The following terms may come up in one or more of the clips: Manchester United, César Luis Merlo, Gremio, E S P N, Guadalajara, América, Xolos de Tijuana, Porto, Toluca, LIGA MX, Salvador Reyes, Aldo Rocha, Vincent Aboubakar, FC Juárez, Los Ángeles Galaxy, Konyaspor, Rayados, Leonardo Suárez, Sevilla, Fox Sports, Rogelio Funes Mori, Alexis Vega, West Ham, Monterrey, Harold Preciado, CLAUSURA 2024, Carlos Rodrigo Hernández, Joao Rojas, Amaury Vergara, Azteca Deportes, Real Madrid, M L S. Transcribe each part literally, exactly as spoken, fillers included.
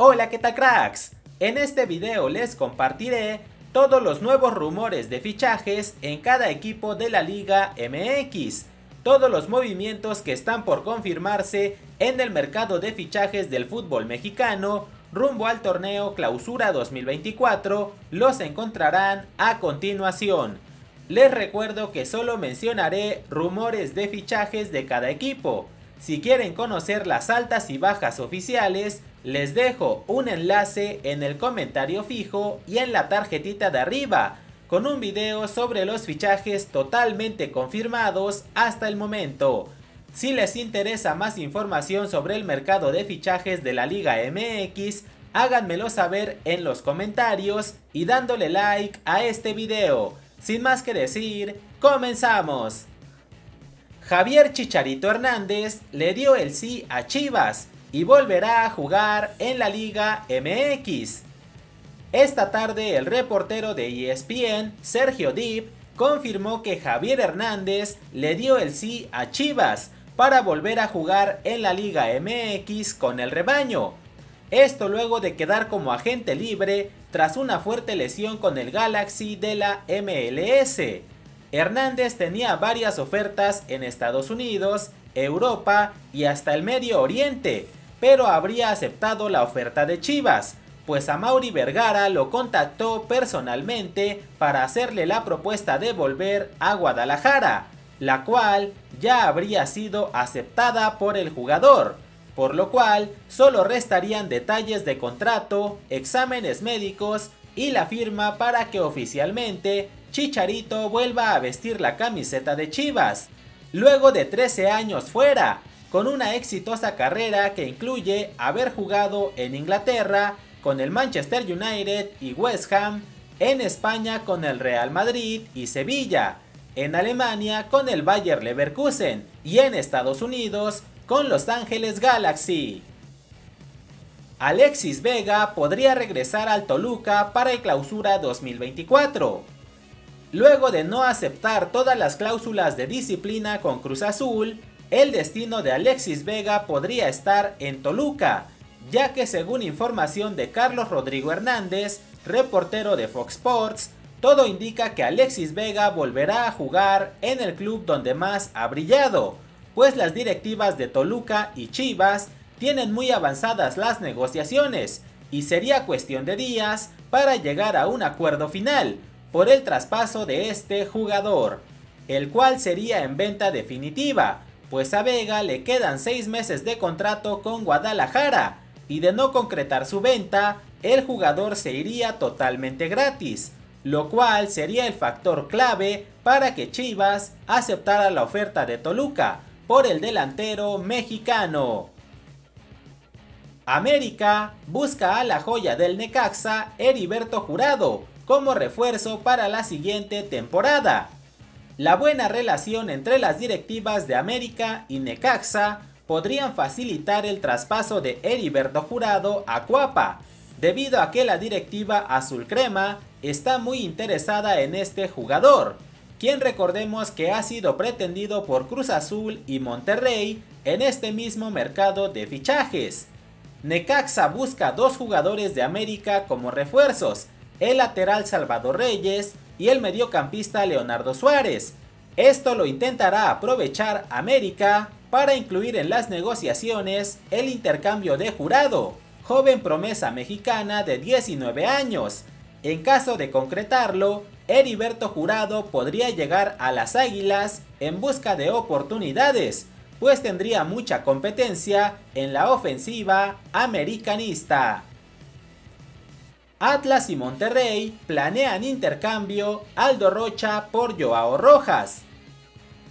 Hola, ¿qué tal, cracks? En este video les compartiré todos los nuevos rumores de fichajes en cada equipo de la Liga M X, todos los movimientos que están por confirmarse en el mercado de fichajes del fútbol mexicano rumbo al torneo Clausura dos mil veinticuatro, los encontrarán a continuación. Les recuerdo que solo mencionaré rumores de fichajes de cada equipo. Si quieren conocer las altas y bajas oficiales, les dejo un enlace en el comentario fijo y en la tarjetita de arriba, con un video sobre los fichajes totalmente confirmados hasta el momento. Si les interesa más información sobre el mercado de fichajes de la Liga M X, háganmelo saber en los comentarios y dándole like a este video. Sin más que decir, ¡comenzamos! Javier Chicharito Hernández le dio el sí a Chivas y volverá a jugar en la Liga M X. Esta tarde el reportero de E S P N, Sergio Deep, confirmó que Javier Hernández le dio el sí a Chivas para volver a jugar en la Liga M X con el rebaño. Esto luego de quedar como agente libre tras una fuerte lesión con el Galaxy de la M L S. Hernández tenía varias ofertas en Estados Unidos, Europa y hasta el Medio Oriente, pero habría aceptado la oferta de Chivas, pues Amaury Vergara lo contactó personalmente para hacerle la propuesta de volver a Guadalajara, la cual ya habría sido aceptada por el jugador, por lo cual solo restarían detalles de contrato, exámenes médicos y la firma para que oficialmente Chicharito vuelva a vestir la camiseta de Chivas, luego de trece años fuera, con una exitosa carrera que incluye haber jugado en Inglaterra con el Manchester United y West Ham, en España con el Real Madrid y Sevilla, en Alemania con el Bayern Leverkusen y en Estados Unidos con Los Ángeles Galaxy. Alexis Vega podría regresar al Toluca para el Clausura dos mil veinticuatro. Luego de no aceptar todas las cláusulas de disciplina con Cruz Azul, el destino de Alexis Vega podría estar en Toluca, ya que según información de Carlos Rodrigo Hernández, reportero de Fox Sports, todo indica que Alexis Vega volverá a jugar en el club donde más ha brillado, pues las directivas de Toluca y Chivas tienen muy avanzadas las negociaciones y sería cuestión de días para llegar a un acuerdo final por el traspaso de este jugador, el cual sería en venta definitiva, pues a Vega le quedan seis meses de contrato con Guadalajara y de no concretar su venta, el jugador se iría totalmente gratis, lo cual sería el factor clave para que Chivas aceptara la oferta de Toluca por el delantero mexicano. América busca a la joya del Necaxa, Heriberto Jurado, como refuerzo para la siguiente temporada. La buena relación entre las directivas de América y Necaxa podrían facilitar el traspaso de Heriberto Jurado a Cuapa, debido a que la directiva azulcrema está muy interesada en este jugador, quien recordemos que ha sido pretendido por Cruz Azul y Monterrey en este mismo mercado de fichajes. Necaxa busca dos jugadores de América como refuerzos, el lateral Salvador Reyes y el mediocampista Leonardo Suárez. Esto lo intentará aprovechar América para incluir en las negociaciones el intercambio de Jurado, joven promesa mexicana de diecinueve años. En caso de concretarlo, Heriberto Jurado podría llegar a las Águilas en busca de oportunidades, pues tendría mucha competencia en la ofensiva americanista. Atlas y Monterrey planean intercambio Aldo Rocha por Joao Rojas.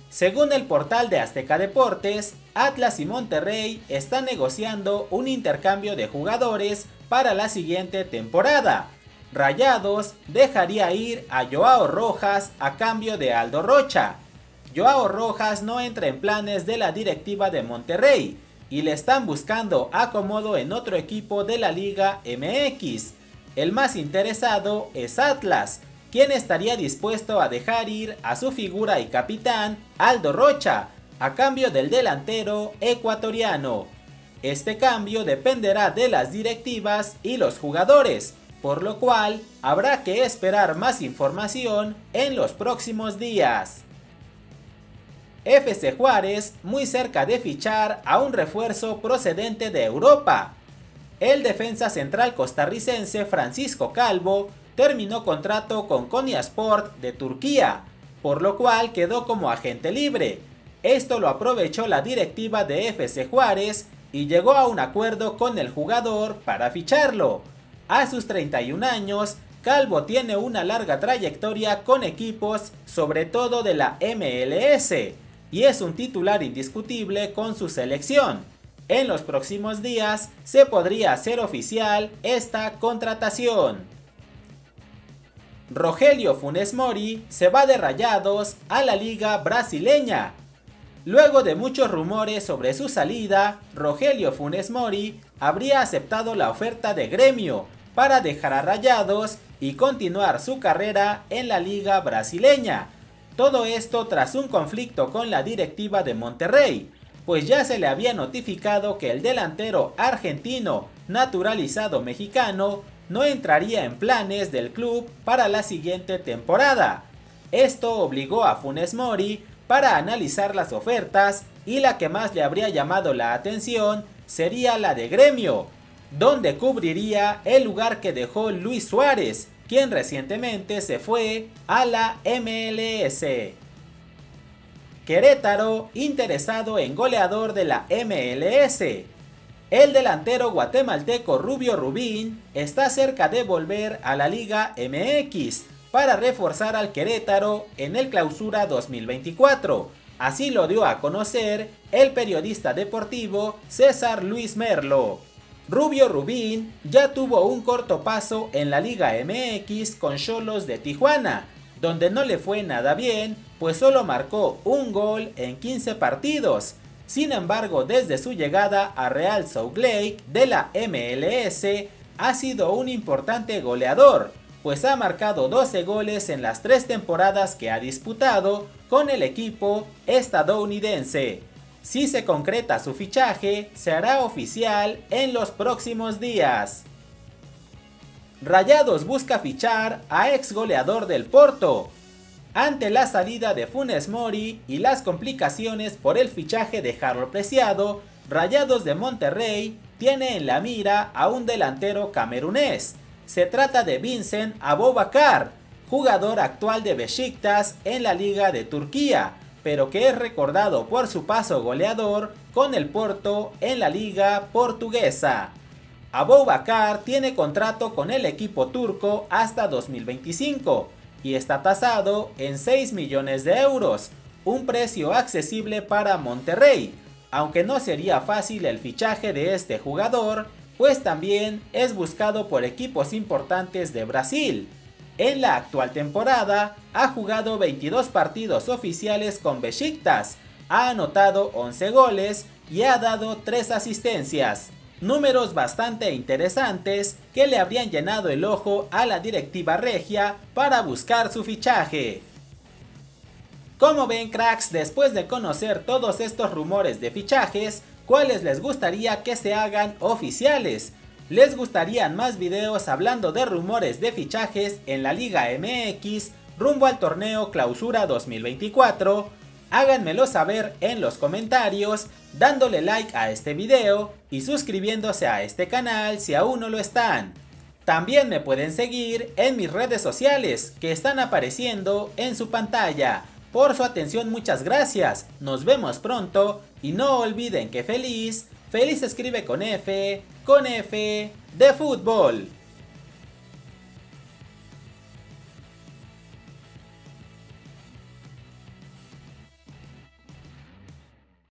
Según el portal de Azteca Deportes, Atlas y Monterrey están negociando un intercambio de jugadores para la siguiente temporada. Rayados dejaría ir a Joao Rojas a cambio de Aldo Rocha. Joao Rojas no entra en planes de la directiva de Monterrey y le están buscando acomodo en otro equipo de la Liga M X. El más interesado es Atlas, quien estaría dispuesto a dejar ir a su figura y capitán Aldo Rocha a cambio del delantero ecuatoriano. Este cambio dependerá de las directivas y los jugadores, por lo cual habrá que esperar más información en los próximos días. F C Juárez muy cerca de fichar a un refuerzo procedente de Europa. El defensa central costarricense Francisco Calvo terminó contrato con Konyaspor de Turquía, por lo cual quedó como agente libre. Esto lo aprovechó la directiva de F C Juárez y llegó a un acuerdo con el jugador para ficharlo. A sus treinta y un años, Calvo tiene una larga trayectoria con equipos, sobre todo de la M L S, y es un titular indiscutible con su selección. En los próximos días se podría hacer oficial esta contratación. Rogelio Funes Mori se va de Rayados a la liga brasileña. Luego de muchos rumores sobre su salida, Rogelio Funes Mori habría aceptado la oferta de Gremio para dejar a Rayados y continuar su carrera en la liga brasileña. Todo esto tras un conflicto con la directiva de Monterrey, pues ya se le había notificado que el delantero argentino naturalizado mexicano no entraría en planes del club para la siguiente temporada. Esto obligó a Funes Mori para analizar las ofertas, y la que más le habría llamado la atención sería la de Gremio, donde cubriría el lugar que dejó Luis Suárez, quien recientemente se fue a la M L S. Querétaro interesado en goleador de la M L S. El delantero guatemalteco Rubio Rubín está cerca de volver a la Liga M X para reforzar al Querétaro en el Clausura dos mil veinticuatro. Así lo dio a conocer el periodista deportivo César Luis Merlo. Rubio Rubín ya tuvo un corto paso en la Liga M X con Xolos de Tijuana, donde no le fue nada bien, pues solo marcó un gol en quince partidos. Sin embargo, desde su llegada a Real Salt Lake de la M L S ha sido un importante goleador, pues ha marcado doce goles en las tres temporadas que ha disputado con el equipo estadounidense. Si se concreta su fichaje, será oficial en los próximos días. Rayados busca fichar a ex goleador del Porto. Ante la salida de Funes Mori y las complicaciones por el fichaje de Harold Preciado, Rayados de Monterrey tiene en la mira a un delantero camerunés. Se trata de Vincent Aboubakar, jugador actual de Beşiktaş en la Liga de Turquía, pero que es recordado por su paso goleador con el Porto en la Liga Portuguesa. Aboubakar tiene contrato con el equipo turco hasta dos mil veinticinco y está tasado en seis millones de euros, un precio accesible para Monterrey, aunque no sería fácil el fichaje de este jugador, pues también es buscado por equipos importantes de Brasil. En la actual temporada ha jugado veintidós partidos oficiales con Beşiktaş, ha anotado once goles y ha dado tres asistencias. Números bastante interesantes que le habrían llenado el ojo a la directiva regia para buscar su fichaje. Como ven, cracks, después de conocer todos estos rumores de fichajes, ¿cuáles les gustaría que se hagan oficiales? ¿Les gustarían más videos hablando de rumores de fichajes en la Liga M X rumbo al torneo Clausura dos mil veinticuatro? Háganmelo saber en los comentarios, dándole like a este video y suscribiéndose a este canal si aún no lo están. También me pueden seguir en mis redes sociales que están apareciendo en su pantalla. Por su atención, muchas gracias, nos vemos pronto y no olviden que feliz, feliz se escribe con F, con F de fútbol.